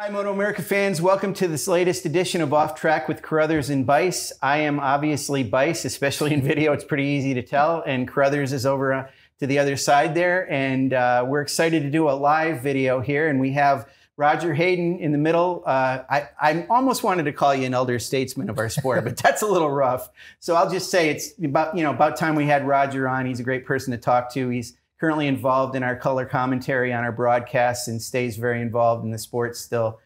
Hi, Moto America fans. Welcome to this latest edition of Off Track with Carruthers and Bice. I am obviously Bice, especially in video. It's pretty easy to tell. And Carruthers is over to the other side there. And we're excited to do a live video here. And we have Roger Hayden in the middle. I almost wanted to call you an elder statesman of our sport, but that's a little rough. So I'll just say it's about time we had Roger on. He's a great person to talk to. He's currently involved in our color commentary on our broadcasts and stays very involved in the sport still.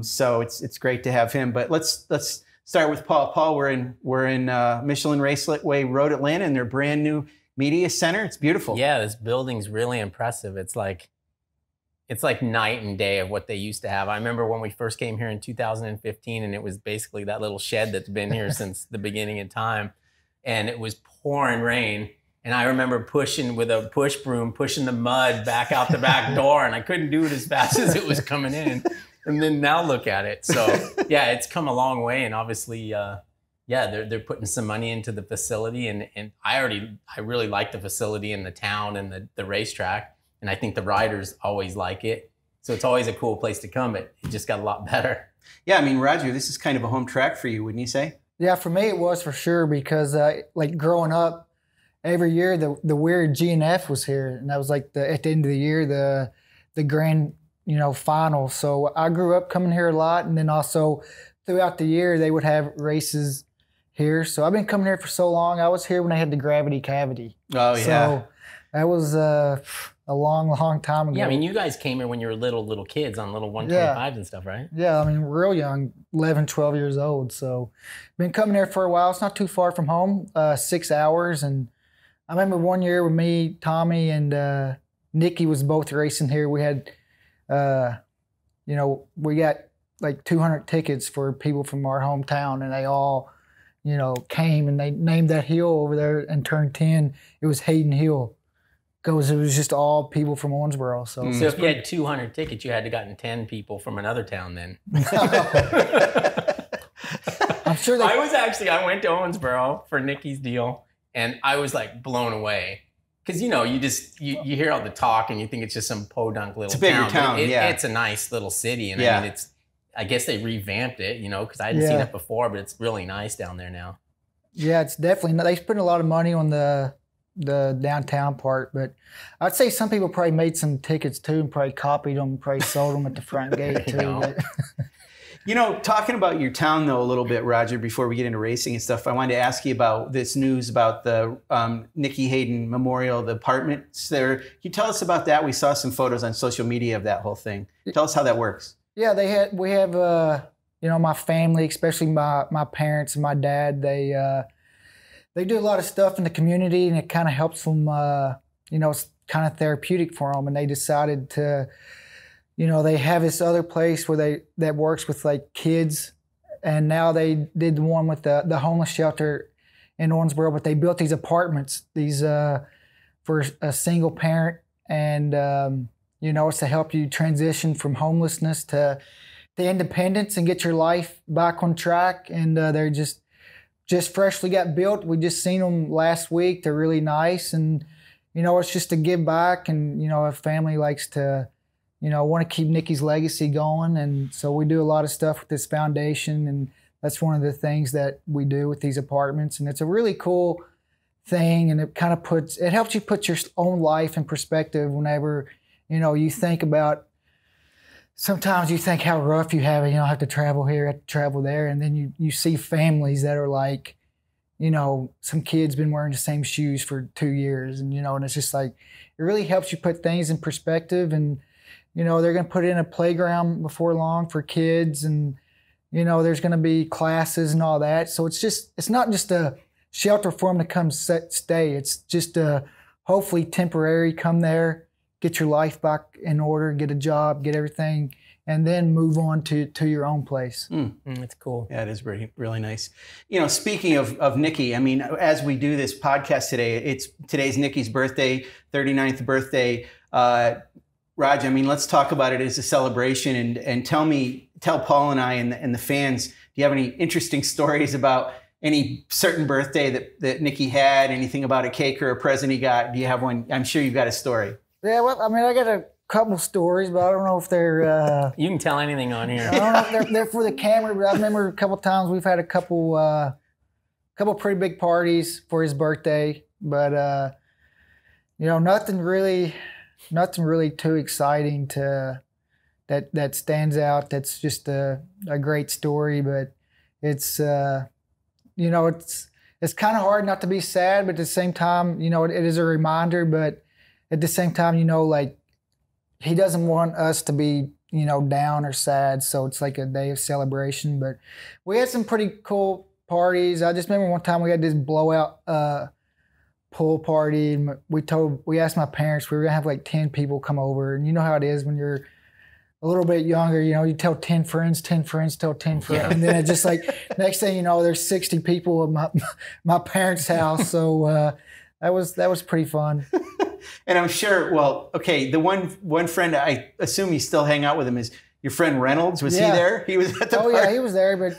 So it's great to have him. But let's start with Paul. Paul, we're in Michelin Raceway Road Atlanta in their brand new media center. It's beautiful. Yeah, this building's really impressive. It's like night and day of what they used to have. I remember when we first came here in 2015, and it was basically that little shed that's been here since the beginning of time, and it was pouring rain. And I remember pushing with a push broom, pushing the mud back out the back door, and I couldn't do it as fast as it was coming in. And then now look at it. So yeah, it's come a long way. And obviously, yeah, they're putting some money into the facility. And I really like the facility and the town and the racetrack. And I think the riders always like it. So it's always a cool place to come. It just got a lot better. Yeah, I mean, Roger, this is kind of a home track for you, wouldn't you say? Yeah, for me it was for sure, because like growing up, every year the weird GNF was here, and that was like at the end of the year the grand final. So I grew up coming here a lot, and then also throughout the year they would have races here. So I've been coming here for so long. I was here when I had the gravity cavity. Oh yeah. So that was a long time ago. Yeah, I mean, you guys came here when you were little kids on little 125s and stuff, right? Yeah, I mean, real young, 11, 12 years old. So been coming here for a while. It's not too far from home, 6 hours. And I remember one year when me, Tommy, and Nicky was both racing here. We had, we got like 200 tickets for people from our hometown, and they all, came, and they named that hill over there and turned 10. It was Hayden Hill. It was just all people from Owensboro. So, so if you had 200 tickets, you had to gotten 10 people from another town then. I'm sure that I went to Owensboro for Nicky's deal. And I was like blown away, because you hear all the talk and you think it's just some podunk little town. It's a nice little city, and I mean, I guess they revamped it, because I hadn't seen it before, but it's really nice down there now. Yeah, it's definitely. They spent a lot of money on the downtown part, but I'd say some people probably made some tickets too, and probably copied them, probably sold them at the front gate too. Talking about your town, though, a little bit, Roger, before we get into racing and stuff, I wanted to ask you about this news about the Nicky Hayden Memorial, the apartments there. Can you tell us about that? We saw some photos on social media of that whole thing. Tell us how that works. Yeah, we have, my family, especially my parents and my dad, they do a lot of stuff in the community, and it kind of helps them, it's kind of therapeutic for them, and they decided to... they have this other place where that works with like kids, and now they did the one with the homeless shelter in Owensboro, but they built these apartments, these for a single parent, and it's to help you transition from homelessness to independence and get your life back on track. And they're just freshly got built. We just seen them last week. They're really nice, and it's just to give back, and a family likes to. Want to keep Nicky's legacy going, and so we do a lot of stuff with this foundation, and that's one of the things that we do with these apartments. And it's a really cool thing, and it kind of helps you put your own life in perspective whenever, you think about, sometimes you think how rough you have it, I have to travel here, I have to travel there, and then you see families that are like, some kid's been wearing the same shoes for 2 years, and, and it's just like, it really helps you put things in perspective. And they're going to put in a playground before long for kids, and, there's going to be classes and all that. So it's not just a shelter for them to come stay. It's just a hopefully temporary, come there, get your life back in order, get a job, get everything, and then move on to your own place. That's cool. Yeah, it is really, really nice. Speaking of Nicky, I mean, as we do this podcast today, today's Nicky's birthday, 39th birthday. Roger, I mean, let's talk about it as a celebration, and tell Paul and I and the fans, do you have any interesting stories about any certain birthday that Nicky had, anything about a cake or a present he got? Do you have one? I'm sure you've got a story. Yeah, well, I mean, I got a couple stories, but I don't know if they're... You can tell anything on here. I don't know if they're for the camera, but I remember a couple times we've had a couple pretty big parties for his birthday, but you know, nothing really too exciting to that stands out. That's just a great story, but it's you know, it's kind of hard not to be sad, but at the same time, you know, it is a reminder, but at the same time, you know, like, he doesn't want us to be, you know, down or sad, so it's like a day of celebration. But we had some pretty cool parties. I just remember one time we had this blowout pool party, and we asked my parents, we were gonna have like 10 people come over, and you know how it is when you're a little bit younger, you know, you tell 10 friends, 10 friends, tell 10 friends, yeah. And then it's just like, next thing you know, there's 60 people at my parents' house. So that was pretty fun. And I'm sure, well, okay, the one friend, I assume you still hang out with him, is your friend Reynolds. Was he there? He was at the party? Yeah, he was there, but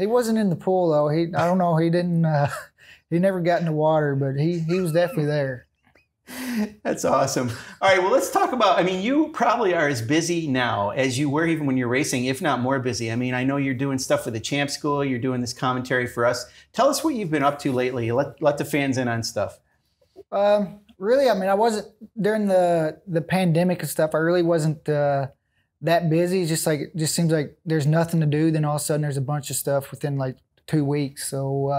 he wasn't in the pool, though. I don't know, he never got in the water, but he was definitely there. That's awesome. All right, well, let's talk about, I mean, you probably are as busy now as you were even when you're racing, if not more busy. I mean, I know you're doing stuff for the Champ School, you're doing this commentary for us. Tell us what you've been up to lately. Let the fans in on stuff. Really, I mean, I wasn't, during the pandemic and stuff, I really wasn't that busy. It's just like, it just seems like there's nothing to do, then all of a sudden there's a bunch of stuff within like 2 weeks. So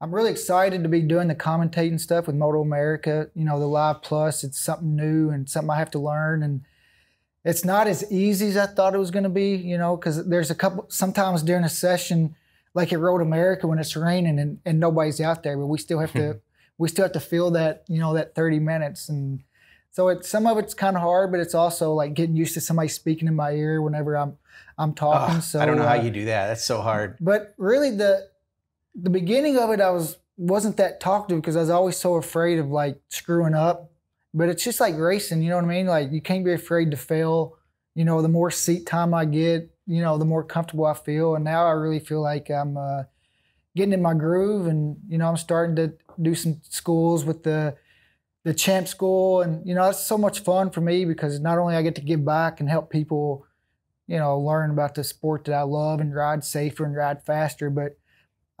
I'm really excited to be doing the commentating stuff with Moto America, you know, the Live Plus. It's something new and something I have to learn. And it's not as easy as I thought it was going to be, you know, because there's a couple, sometimes during a session, like at Road America when it's raining and nobody's out there, but we still have to, fill that, you know, that 30 minutes. And so some of it's kind of hard, but it's also like getting used to somebody speaking in my ear whenever I'm talking. Oh, so I don't know how you do that. That's so hard. But really the beginning of it, I wasn't that talkative because I was always so afraid of like screwing up, but it's just like racing, you know what I mean? Like you can't be afraid to fail. You know, the more seat time I get, you know, the more comfortable I feel. And now I really feel like I'm getting in my groove, and, you know, I'm starting to do some schools with the Champ School. And, you know, that's so much fun for me because not only I get to give back and help people, you know, learn about the sport that I love and ride safer and ride faster, but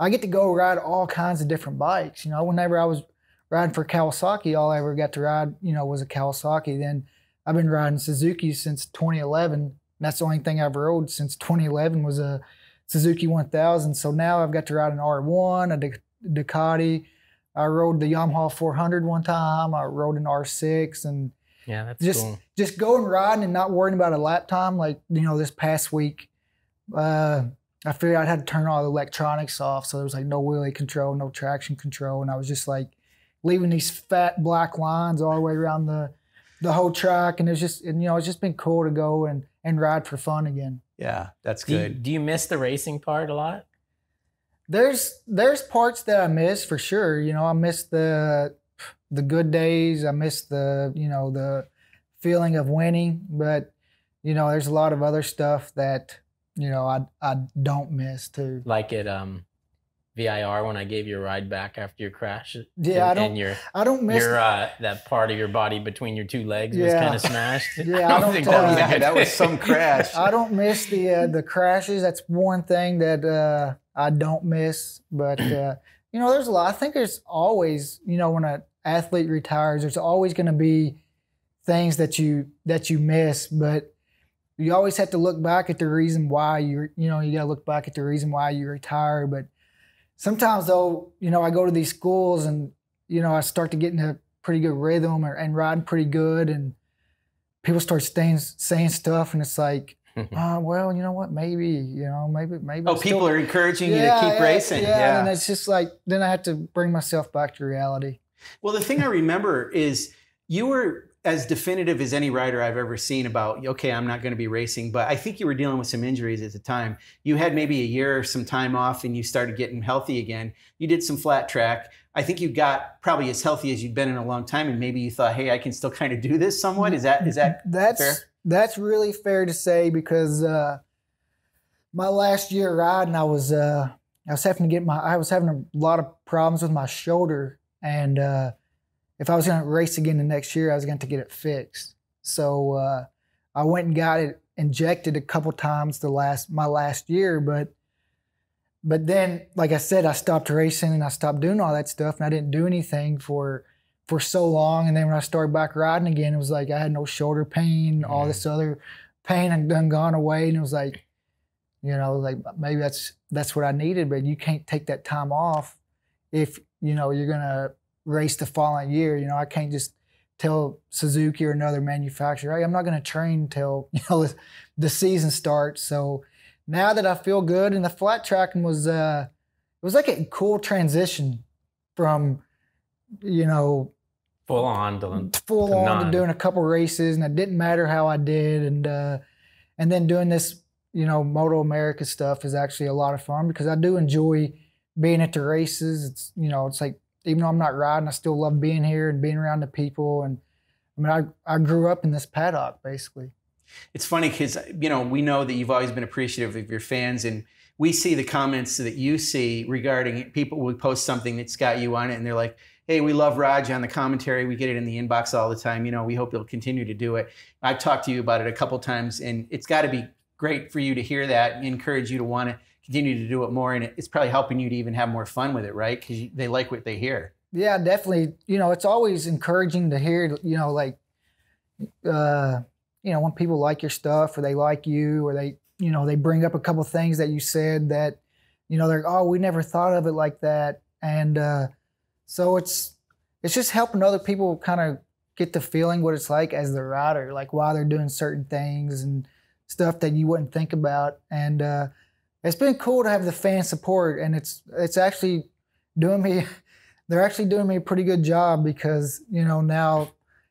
I get to go ride all kinds of different bikes. You know, whenever I was riding for Kawasaki, all I ever got to ride, you know, was a Kawasaki. Then I've been riding Suzuki since 2011. And that's the only thing I've rode since 2011 was a Suzuki 1000. So now I've got to ride an R1, a Ducati. I rode the Yamaha 400 one time. I rode an R6. And yeah, that's just going riding and not worrying about a lap time. Like, you know, this past week, I figured I'd had to turn all the electronics off, so there was like no wheelie control, no traction control, and I was just like leaving these fat black lines all the way around the whole track, and you know, it's just been cool to go and ride for fun again. Yeah, that's good. Do you miss the racing part a lot? There's parts that I miss for sure. You know, I miss the good days. I miss the, you know, the feeling of winning, but you know, there's a lot of other stuff that, you know, I don't miss too. Like at VIR when I gave you a ride back after your crash. Yeah, I don't miss your that part of your body between your two legs was kind of smashed. Yeah, that was some crash. I don't miss the crashes. That's one thing that I don't miss. But you know, there's a lot. I think there's always, you know, when an athlete retires, there's always going to be things that you miss, but you always have to look back at the reason why you got to look back at the reason why you retire. But sometimes though, you know, I go to these schools and, you know, I start to get in a pretty good rhythm and riding pretty good. And people start saying stuff and it's like, well, you know what, maybe. Oh, people are encouraging you to keep racing. Yeah, and it's just like, then I have to bring myself back to reality. Well, the thing I remember is you were as definitive as any rider I've ever seen about, okay, I'm not going to be racing, but I think you were dealing with some injuries at the time. You had maybe a year or some time off and you started getting healthy again. You did some flat track. I think you got probably as healthy as you'd been in a long time, and maybe you thought, hey, I can still kind of do this somewhat. Is that fair? That's really fair to say, because my last year riding, I was having a lot of problems with my shoulder, and if I was going to race again the next year, I was going to get it fixed. So I went and got it injected a couple times my last year, but then, like I said, I stopped racing and I stopped doing all that stuff, and I didn't do anything for so long. And then when I started back riding again, it was like I had no shoulder pain, all this other pain had done gone away, and it was like, you know, like maybe that's what I needed. But you can't take that time off if you know you're gonna race the following year. You know, I can't just tell Suzuki or another manufacturer, hey, I'm not gonna train till, you know, the season starts. So now that I feel good, and the flat tracking was it was like a cool transition from, you know, full on to doing a couple races, and it didn't matter how I did, and then doing this, you know, Moto America stuff is actually a lot of fun because I do enjoy being at the races. It's, you know, it's like, even though I'm not riding, I still love being here and being around the people. And I mean, I grew up in this paddock, basically. It's funny because, you know, we know that you've always been appreciative of your fans, and we see the comments that you see regarding people who post something that's got you on it, and they're like, hey, we love Raj on the commentary. We get it in the inbox all the time. You know, we hope you'll continue to do it. I've talked to you about it a couple times, and it's got to be great for you to hear that and encourage you to want to continue to do it more. And it's probably helping you to even have more fun with it, right? Because they like what they hear. Yeah, definitely. You know, it's always encouraging to hear, you know, like, you know, when people like your stuff, or they like you, or they, you know, they bring up a couple of things that you said that, you know, they're, oh, we never thought of it like that. And so it's just helping other people kind of get the feeling what it's like as the rider, like why they're doing certain things and stuff that you wouldn't think about. And it's been cool to have the fan support, and it's actually doing me, they're actually doing me a pretty good job, because, you know, now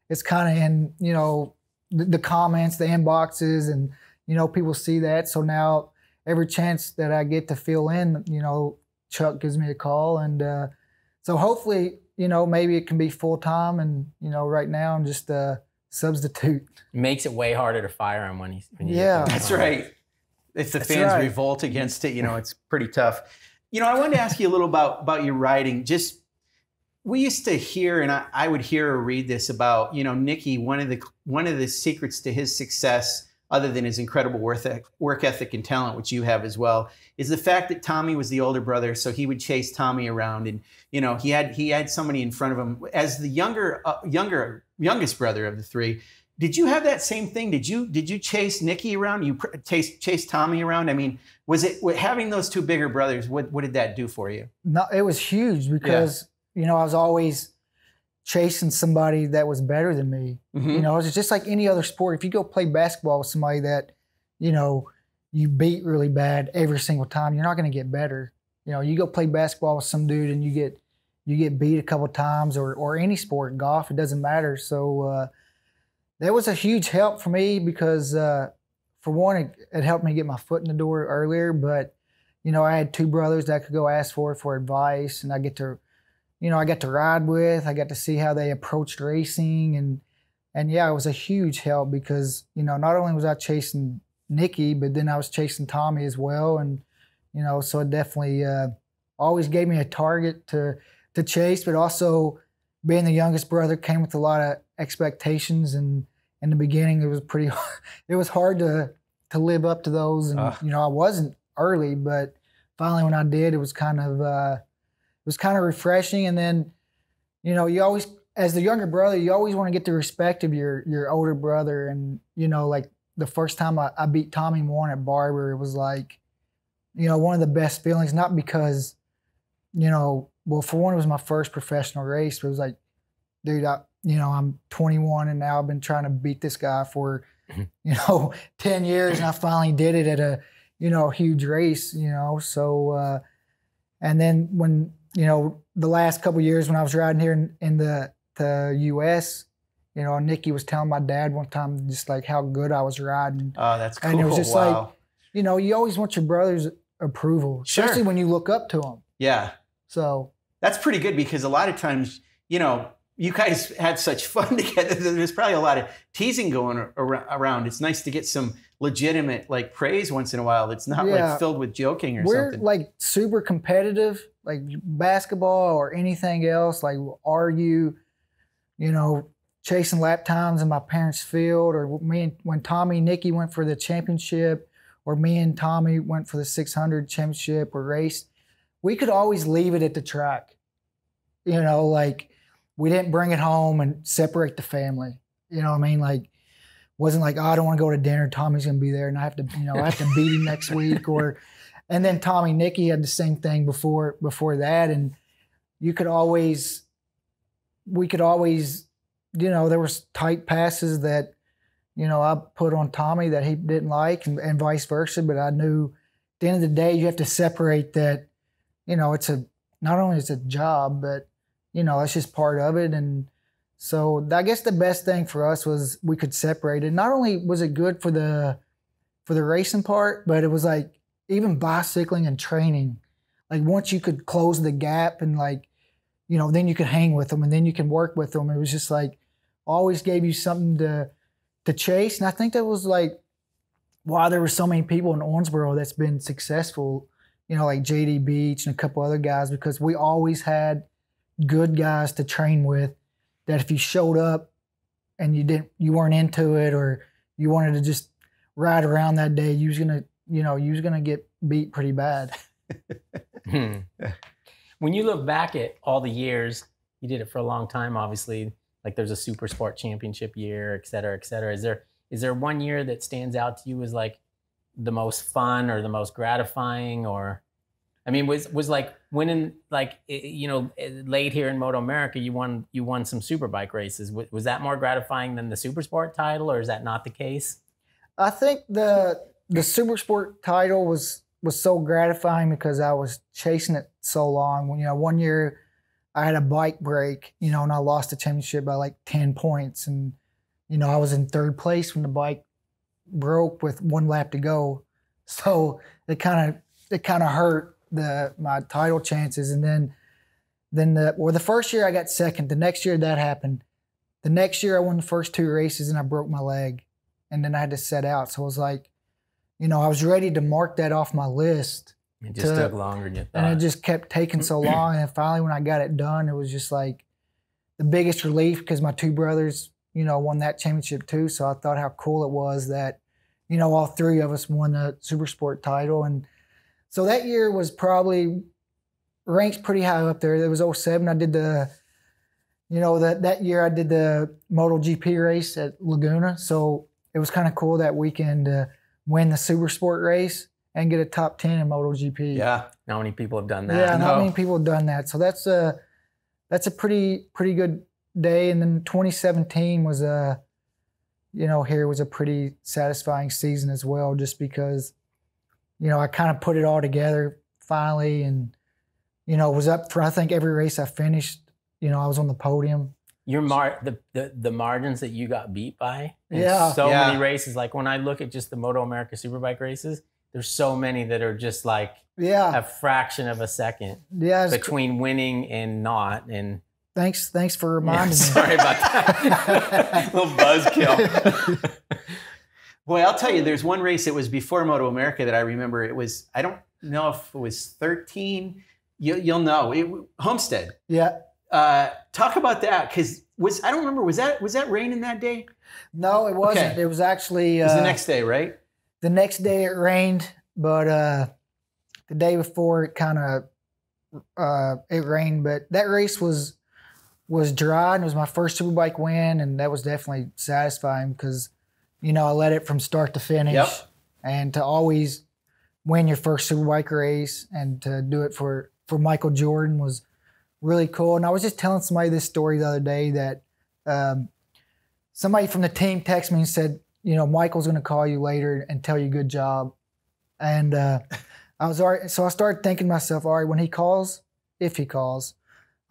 it's kind of in, you know, the comments, the inboxes, and, you know, people see that. So now every chance that I get to fill in, you know, Chuck gives me a call. And so hopefully, you know, maybe it can be full time. And, you know, right now I'm just substitute. It makes it way harder to fire him when you yeah, that's right. If the fans revolt against it, you know, it's pretty tough. You know, I wanted to ask you a little about your riding. Just, we used to hear, and I would hear or read this about, you know, Nicky, one of the secrets to his success, other than his incredible work ethic and talent, which you have as well, is the fact that Tommy was the older brother. So he would chase Tommy around, and, you know, he had somebody in front of him. As the youngest brother of the three, did you have that same thing? Did you chase Nicky around? You chase Tommy around? I mean, was it having those two bigger brothers? What did that do for you? No, it was huge, because you know, I was always chasing somebody that was better than me. Mm-hmm. You know, it's just like any other sport. If you go play basketball with somebody that, you know, you beat really bad every single time, you're not going to get better. You know, you go play basketball with some dude and you get beat a couple times, or any sport, golf, it doesn't matter. So that was a huge help for me, because, for one, it helped me get my foot in the door earlier. But, you know, I had two brothers that I could go ask for advice, and I got to ride with. I got to see how they approached racing, and yeah, it was a huge help, because, you know, not only was I chasing Nicky, but then I was chasing Tommy as well, and, you know, so it definitely always gave me a target to chase, but also, being the youngest brother came with a lot of expectations, and in the beginning it was pretty hard. It was hard to live up to those, and you know, I wasn't early, but finally when I did, it was kind of refreshing. And then, you know, you always, as the younger brother, you always want to get the respect of your older brother. And, you know, like the first time I beat Tommy Moore at Barber, it was like, you know, one of the best feelings, not because, you know, well, for one, it was my first professional race. But it was like, dude, I'm 21, and now I've been trying to beat this guy for, you know, 10 years, and I finally did it at a, you know, huge race, you know. So, and then when, you know, the last couple of years when I was riding here in the U.S., you know, Nicky was telling my dad one time just like how good I was riding. Oh, that's cool. And it was just like, you know, you always want your brother's approval, especially when you look up to him. Yeah. So that's pretty good, because a lot of times, you know, you guys had such fun together. There's probably a lot of teasing going around. It's nice to get some legitimate, like, praise once in a while. It's not like filled with joking or something. We're like super competitive, like basketball or anything else. Like, we'll argue, you know, chasing lap times in my parents' field, or me and when Tommy and Nicky went for the championship, or me and Tommy went for the 600 championship or race, we could always leave it at the track. You know, like, we didn't bring it home and separate the family. You know what I mean? Like, wasn't like, oh, I don't want to go to dinner, Tommy's going to be there, and I have to, you know, I have to beat him next week. Or, and then Tommy and Nicky had the same thing before that. And you could always, we could always, you know, there was tight passes that, you know, I put on Tommy that he didn't like, and vice versa. But I knew at the end of the day, you have to separate that, you know, it's a, not only it's a job, but, you know, that's just part of it. And so I guess the best thing for us was we could separate it. Not only was it good for the racing part, but it was like, even bicycling and training, like once you could close the gap and like, you know, then you could hang with them and then you can work with them. It was just like, always gave you something to chase. And I think that was like, wow, there were so many people in Owensboro that's been successful, you know, like J.D. Beach and a couple other guys, because we always had good guys to train with that if you showed up and you didn't, you weren't into it or you wanted to just ride around that day, you was going to, you know, you was going to get beat pretty bad. When you look back at all the years, you did it for a long time, obviously, like there's a super sport championship year, et cetera, et cetera. Is there one year that stands out to you as like the most fun or the most gratifying? Or, I mean, was like winning, like, you know, late here in Moto America, you won some superbike races. Was that more gratifying than the super sport title, or is that not the case? I think the super sport title was so gratifying because I was chasing it so long. When, you know, one year I had a bike break, you know, and I lost the championship by like 10 points. And, you know, I was in third place when the bike broke with one lap to go. So it kind of hurt my title chances. And then the first year I got second. The next year that happened. The next year I won the first two races and I broke my leg. And then I had to set out. So it was like, you know, I was ready to mark that off my list. It just took longer than you thought. And it just kept taking so long. And finally, when I got it done, it was just like the biggest relief, because my two brothers, you know, won that championship too. So I thought how cool it was that, you know, all three of us won the Supersport title. And so that year was probably ranked pretty high up there. It was 07. I did the, you know, that year I did the MotoGP race at Laguna. So it was kind of cool that weekend win the super sport race and get a top 10 in MotoGP. Yeah, not many people have done that. Yeah, not many people have done that. So that's a pretty good day. And then 2017 was a, you know, here was a pretty satisfying season as well, just because, you know, I kind of put it all together finally, and, you know, was up for, I think every race I finished, you know, I was on the podium. Your the margins that you got beat by in so many races. Like when I look at just the Moto America Superbike races, there's so many that are just like a fraction of a second between winning and not. And thanks for reminding me. Sorry about that. Little buzzkill. Boy, I'll tell you, there's one race that was before Moto America that I remember. It was, I don't know if it was 13. You'll know. Homestead. Yeah. Talk about that, because I don't remember, was that raining that day? No, it wasn't. Okay. It was actually it was the next day, right? The next day it rained, but the day before it kind of it rained. But that race was dry, and it was my first Superbike win, and that was definitely satisfying because, you know, I led it from start to finish, and to always win your first Superbike race and to do it for Michael Jordan was really cool. And I was just telling somebody this story the other day that somebody from the team texted me and said, you know, Michael's going to call you later and tell you good job. And I was already, so I started thinking to myself, all right, when he calls, if he calls,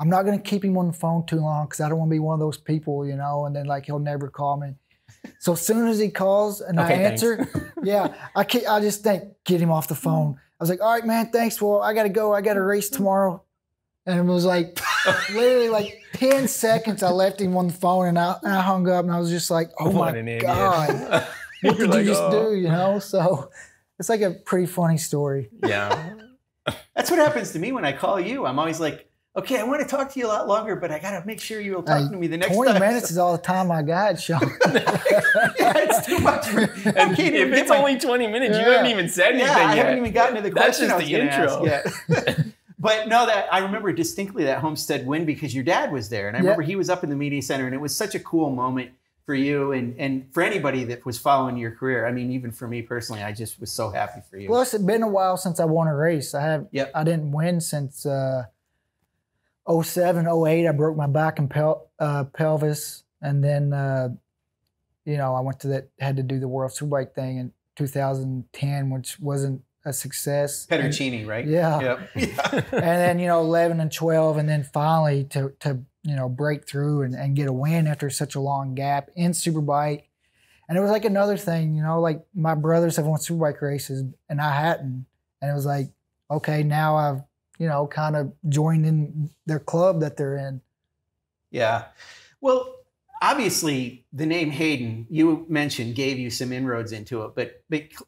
I'm not going to keep him on the phone too long because I don't want to be one of those people, you know, and then like he'll never call me. So as soon as he calls and I answer, I just think, get him off the phone. I was like, all right, man, thanks. Well, I got to go. I got a race tomorrow. And it was like, literally like 10 seconds I left him on the phone, and I hung up, and I was just like, oh my God, what did you just do, you know? So it's like a pretty funny story. Yeah. That's what happens to me when I call you. I'm always like, okay, I want to talk to you a lot longer, but I got to make sure you'll talk to me the next 20 time. 20 minutes is all the time I got, Sean. It's too much. And if it's only 20 minutes, you haven't even said anything yet. I haven't even gotten to the question I was going to ask yet. But no, that I remember distinctly that Homestead win because your dad was there. And I remember he was up in the media center, and it was such a cool moment for you and for anybody that was following your career. I mean, even for me personally, I just was so happy for you. Well, it's been a while since I won a race. I didn't win since 07, 08. I broke my back and pelvis. And then, you know, I went to that, had to do the World Superbike thing in 2010, which wasn't a success. Petrucini, and, right? Yeah. Yep. And then, you know, 11 and 12. And then finally to you know, break through and get a win after such a long gap in Superbike. And it was like another thing, you know, like my brothers have won Superbike races and I hadn't. And it was like, okay, now I've, you know, kind of joined in their club that they're in. Yeah. Well, obviously the name Hayden, you mentioned, gave you some inroads into it, but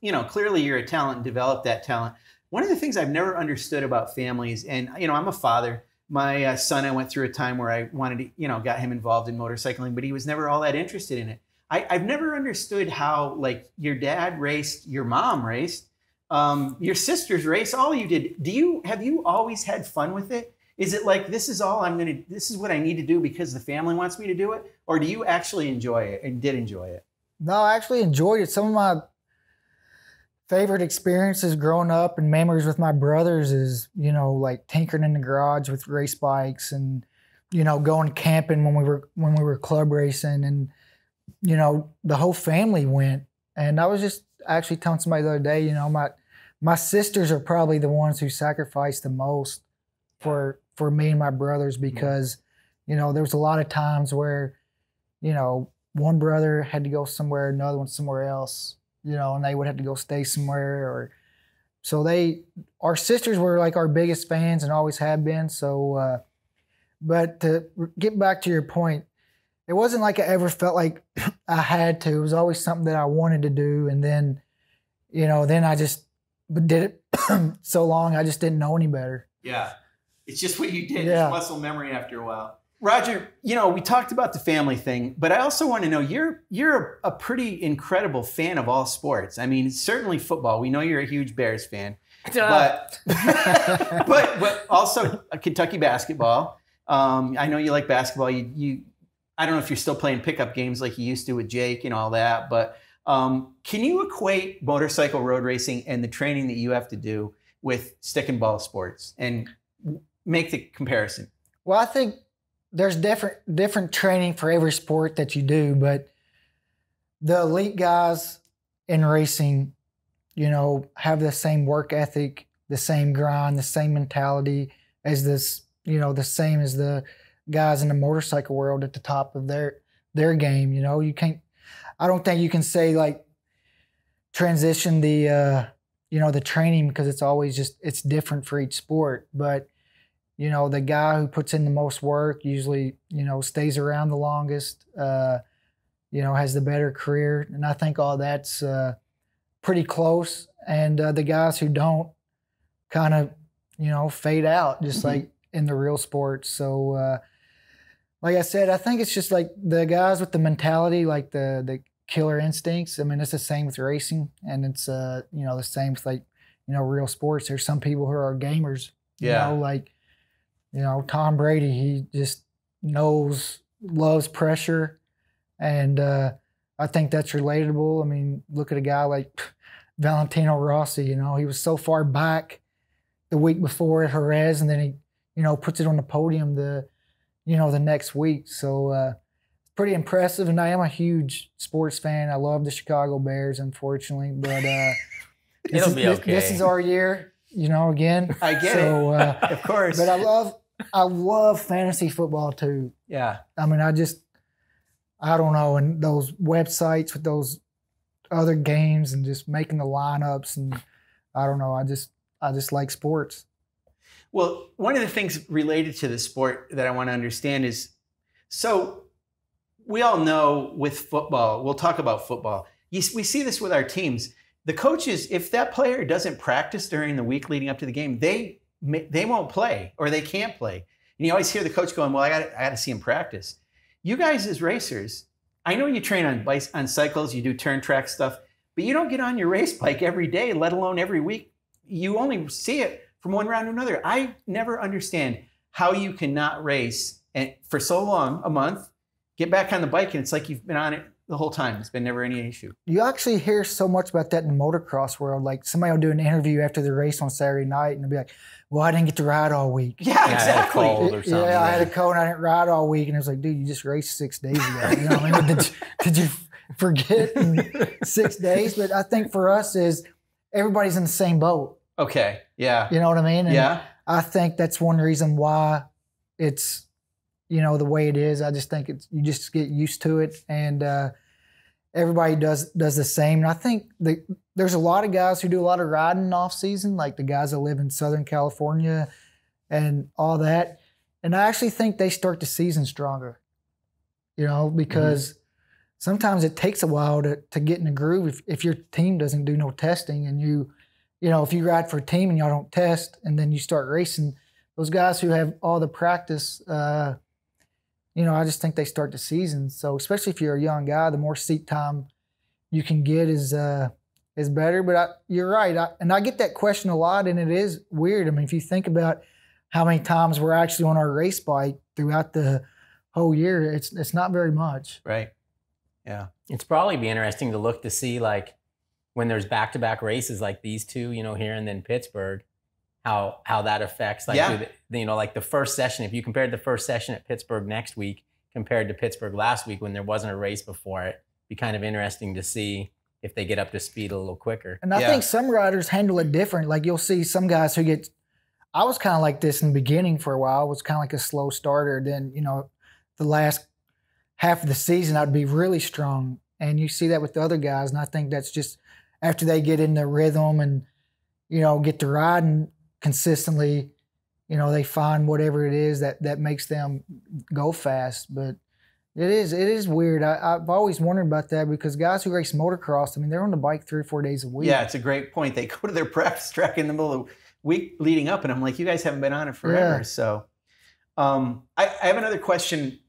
you know, clearly you're a talent and developed that talent. One of the things I've never understood about families, and, you know, I'm a father. My son, I went through a time where I wanted to, you know, got him involved in motorcycling, but he was never all that interested in it. I've never understood how, like, your dad raced, your mom raced, your sisters raced, all you did. Have you always had fun with it? Is it like, this is all I'm going to, this is what I need to do because the family wants me to do it? Or do you actually enjoy it and did enjoy it? No, I actually enjoyed it. Some of my favorite experiences growing up and memories with my brothers is, you know, like tinkering in the garage with race bikes and, you know, going camping when we were club racing and, you know, the whole family went. And I was just actually telling somebody the other day, you know, my sisters are probably the ones who sacrificed the most for me and my brothers because, you know, there was a lot of times where, you know, one brother had to go somewhere, another one somewhere else. You know, and they would have to go stay somewhere or so our sisters were like our biggest fans and always have been. So, but to get back to your point, it wasn't like I ever felt like I had to, it was always something that I wanted to do. And then, you know, then I just did it so long. I just didn't know any better. Yeah. It's just what you did. Yeah. It's muscle memory after a while. Roger, you know, we talked about the family thing, but I also want to know, you're a pretty incredible fan of all sports. I mean, certainly football. We know you're a huge Bears fan, but also Kentucky basketball. I know you like basketball. I don't know if you're still playing pickup games like you used to with Jake and all that, but can you equate motorcycle road racing and the training that you have to do with stick and ball sports and make the comparison? Well, I think there's different training for every sport that you do, but the elite guys in racing, you know, have the same work ethic, the same grind, the same mentality as this, you know, the same as the guys in the motorcycle world at the top of their game. You know, you can't, I don't think you can say like transition the, you know, the training because it's always just, it's different for each sport, but you know, the guy who puts in the most work usually, you know, stays around the longest, you know, has the better career. And I think all that's pretty close. And the guys who don't kind of, you know, fade out just like in the real sports. So, like I said, I think it's just like the guys with the mentality, like the killer instincts. I mean, it's the same with racing and it's, you know, the same with like, you know, real sports. There's some people who are gamers, you know, like, you know, Tom Brady, he just loves pressure. And I think that's relatable. I mean, look at a guy like Valentino Rossi, you know, he was so far back the week before at Jerez, and then he, you know, puts it on the podium you know, the next week. So pretty impressive. And I am a huge sports fan. I love the Chicago Bears, unfortunately, but it'll be okay. This is our year. You know, again, I get so, it. Of course. But I love fantasy football too. Yeah. I mean, I don't know. And those websites with those other games and just making the lineups and I don't know. I just like sports. Well, one of the things related to the sport that I want to understand is, so we all know with football, we'll talk about football. We see this with our teams. The coaches, if that player doesn't practice during the week leading up to the game, they won't play or they can't play. And you always hear the coach going, well, I got to see him practice. You guys as racers, I know you train on bikes, on cycles, you do turn track stuff, but you don't get on your race bike every day, let alone every week. You only see it from one round to another. I never understand how you cannot race and for so long, a month, get back on the bike and it's like you've been on it the whole time. It's been never any issue. You actually hear so much about that in the motocross world. Like somebody will do an interview after the race on Saturday night and they'll be like, well, I didn't get to ride all week. Yeah, exactly. I had a cold or something. Yeah, I had a cold and I didn't ride all week. And it was like, dude, you just raced 6 days ago. You know what I mean? Did you forget in 6 days? But I think for us is everybody's in the same boat. Okay, yeah. You know what I mean? And yeah. I think that's one reason why it's, you know, the way it is. I just think it's, you just get used to it, and everybody does the same. And I think there's a lot of guys who do a lot of riding off season, like the guys that live in Southern California and all that. And I actually think they start the season stronger, you know, because sometimes it takes a while to get in the groove if your team doesn't do no testing, and you know, if you ride for a team and y'all don't test and then you start racing, those guys who have all the practice, you know, I just think they start the season. So especially if you're a young guy, the more seat time you can get is better. But you're right. And I get that question a lot, and it is weird. I mean, if you think about how many times we're actually on our race bike throughout the whole year, it's not very much. Right. Yeah. It's probably be interesting to look to see, like, when there's back-to-back races like these two, you know, here and then Pittsburgh, how that affects, like, yeah, you know, like the first session, if you compared the first session at Pittsburgh next week compared to Pittsburgh last week when there wasn't a race before it, it'd be kind of interesting to see if they get up to speed a little quicker. And I think some riders handle it different. Like, you'll see some guys who get, I was kind of like this in the beginning for a while. I was kind of like a slow starter. Then, you know, the last half of the season, I'd be really strong. And you see that with the other guys. And I think that's just, after they get in the rhythm and, you know, get to riding consistently, you know, they find whatever it is that makes them go fast. But it is weird. I've always wondered about that, because guys who race motocross, I mean, they're on the bike 3 or 4 days a week. Yeah, it's a great point. They go to their practice track in the middle of the week leading up, and I'm like, you guys haven't been on it forever. Yeah. So I have another question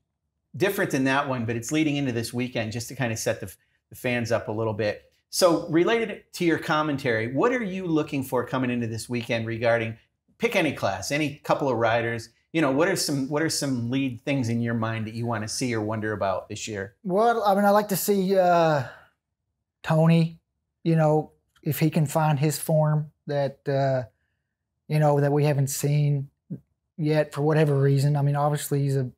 different than that one, but it's leading into this weekend just to kind of set the fans up a little bit. So related to your commentary, what are you looking for coming into this weekend regarding, pick any class, any couple of riders, you know, what are some lead things in your mind that you want to see or wonder about this year? Well, I mean, I like to see Tony, you know, if he can find his form that, you know, that we haven't seen yet for whatever reason. I mean, obviously he's a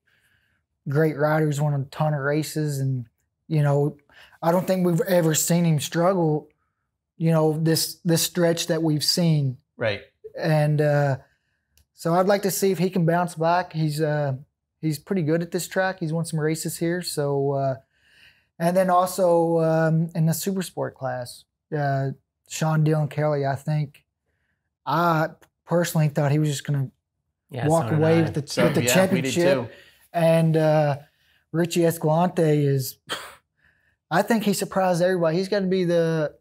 great rider. He's won a ton of races, and, you know, I don't think we've ever seen him struggle, you know, this stretch that we've seen. Right. And so I'd like to see if he can bounce back. He's pretty good at this track. He's won some races here. So, and then also in the super sport class, Sean Dylan Kelly, I think I personally thought he was just going to walk away with the championship. And Richie Escalante is... I think he surprised everybody. He's got to be the,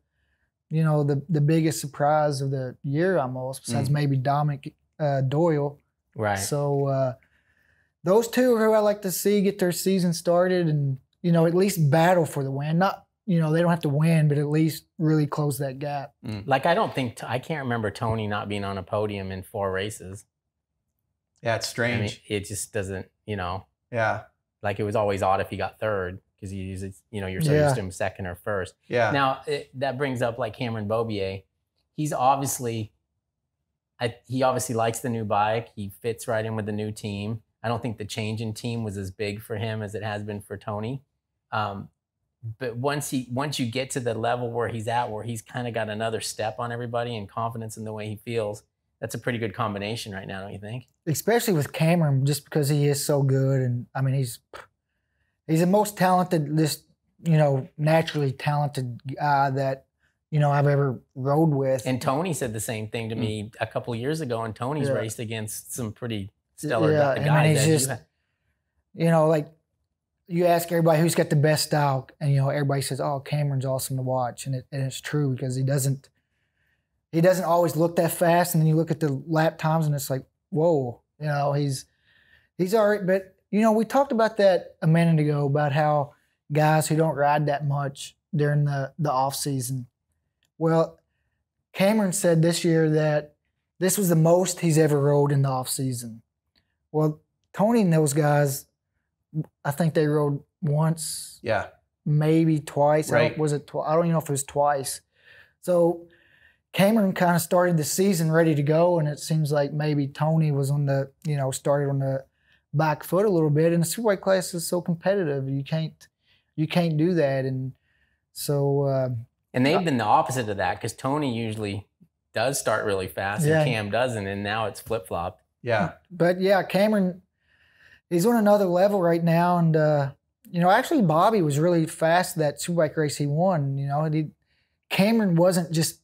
you know, the biggest surprise of the year almost, besides maybe Dominic Doyle. Right. So those two are who I like to see get their season started and, you know, at least battle for the win. Not, you know, they don't have to win, but at least really close that gap. Like, I don't think, I can't remember Tony not being on a podium in 4 races. Yeah, it's strange. I mean, it just doesn't, you know. Yeah. Like, it was always odd if he got third, because you usually, you know, you're so used to him second or first. Yeah. Now, that brings up, like, Cameron Beaubier. He's obviously, he obviously likes the new bike. He fits right in with the new team. I don't think the change in team was as big for him as it has been for Tony. But once you get to the level where he's at, where he's kind of got another step on everybody and confidence in the way he feels, that's a pretty good combination right now, don't you think? Especially with Cameron, just because he is so good. And, I mean, he's the most talented, just, you know, naturally talented guy that, you know, I've ever rode with. And Tony said the same thing to me a couple of years ago, and Tony's raced against some pretty stellar guys. I mean, he's just, you know, like, you ask everybody who's got the best style, and, you know, everybody says, oh, Cameron's awesome to watch. And it's true, because he doesn't always look that fast. And then you look at the lap times, and it's like, whoa, you know, he's He's all right, but, you know, we talked about that a minute ago about how guys who don't ride that much during the off season. Well, Cameron said this year that this was the most he's ever rode in the off season. Well, Tony and those guys, I think they rode once. Yeah. Maybe twice. Right. I don't even know if it was twice. So Cameron kind of started the season ready to go, and it seems like maybe Tony was on the, you know, started on the back foot a little bit. And the superbike class is so competitive. You can't do that. And so and they've been the opposite of that, because Tony usually does start really fast, yeah, and Cam doesn't, and now it's flip-flop. Yeah. But, yeah, Cameron, he's on another level right now. And, you know, actually Bobby was really fast that superbike race he won. You know, Cameron wasn't just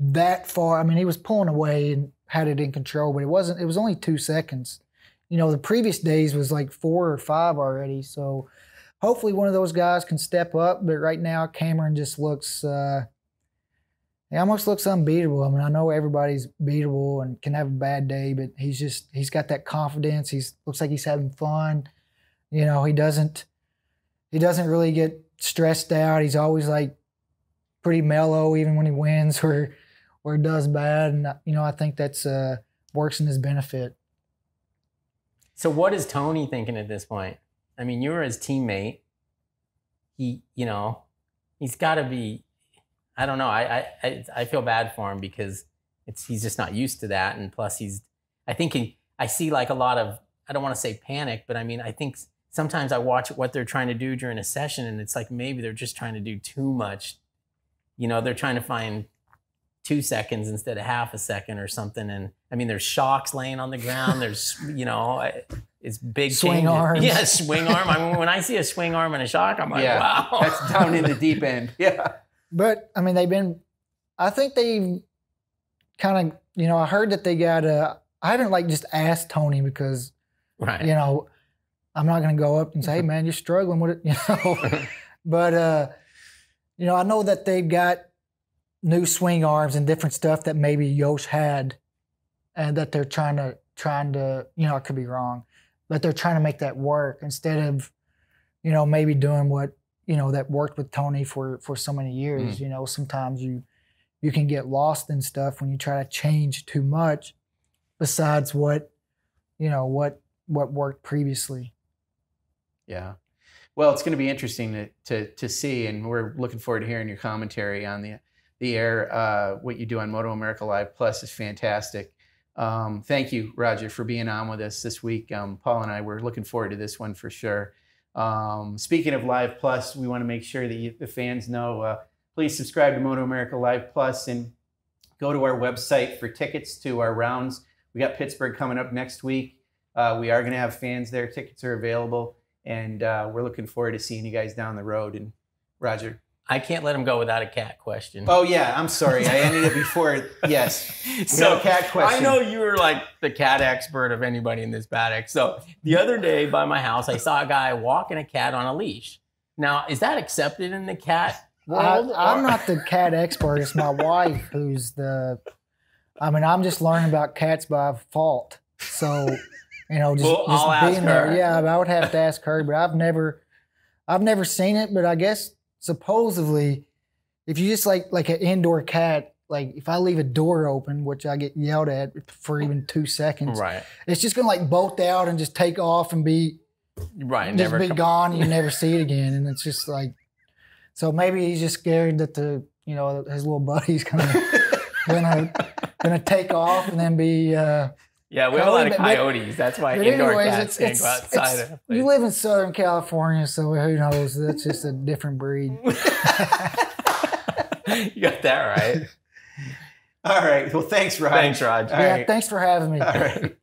that far. I mean, he was pulling away and had it in control, but it was only 2 seconds. You know, the previous days was like 4 or 5 already. So hopefully one of those guys can step up. But right now Cameron just looks he almost looks unbeatable. I mean, I know everybody's beatable and can have a bad day, but he's got that confidence. Looks like he's having fun. You know, he doesn't really get stressed out. He's always like pretty mellow, even when he wins or does bad. And, you know, I think that's works in his benefit. So what is Tony thinking at this point? I mean, you were his teammate. You know, he's got to be. I don't know. I feel bad for him, because he's just not used to that, and plus I see like a lot of, I don't want to say panic, but I mean, I think sometimes I watch what they're trying to do during a session, and it's like maybe they're just trying to do too much. You know, they're trying to find 2 seconds instead of half a second or something. And I mean, there's shocks laying on the ground. There's, you know, it's big swing arms. Yeah, swing arm. I mean, when I see a swing arm and a shock, I'm like, yeah, wow, that's down in the deep end. Yeah. But, I mean, I think they kind of, you know, I heard that they got I haven't, like, just asked Tony, because, right, you know, I'm not going to go up and say, hey, man, you're struggling with it, you know. But, you know, I know that they've got new swing arms and different stuff that maybe Yosh had, and that they're trying to, you know, I could be wrong, but they're trying to make that work instead of, you know, maybe doing what, you know, that worked with Tony for so many years. Mm. You know, sometimes you can get lost in stuff when you try to change too much besides what, you know, what worked previously. Yeah. Well, it's going to be interesting to see, and we're looking forward to hearing your commentary on the air. What you do on Moto America Live Plus is fantastic. Thank you, Roger, for being on with us this week. Paul and I were looking forward to this one for sure. Speaking of Live Plus, we want to make sure that the fans know, please subscribe to Moto America Live Plus and go to our website for tickets to our rounds. We got Pittsburgh coming up next week. We are going to have fans there. Tickets are available, and we're looking forward to seeing you guys down the road. And Roger, I can't let him go without a cat question. Oh, yeah. I'm sorry. I ended it before. Yes. So, cat question. I know you were like the cat expert of anybody in this paddock. So the other day by my house, I saw a guy walking a cat on a leash. Now, is that accepted in the cat world? I'm not the cat expert. It's my wife who's I mean, I'm just learning about cats by fault. So, you know, just being there. Yeah, I would have to ask her, but I've never seen it, but I guess supposedly, if you just like an indoor cat, like if I leave a door open, which I get yelled at for even 2 seconds, right, it's just gonna like bolt out and just take off and be right, just never be gone, and you never see it again. And it's just like, so maybe he's just scared that you know, his little buddy's gonna take off and then be. Yeah, we have a lot of coyotes. That's why indoor cats can't go outside. You live in Southern California, so who knows? That's just a different breed. You got that right. All right. Well, thanks, Rod. Thanks, Rod. Yeah, right. Thanks for having me. All right.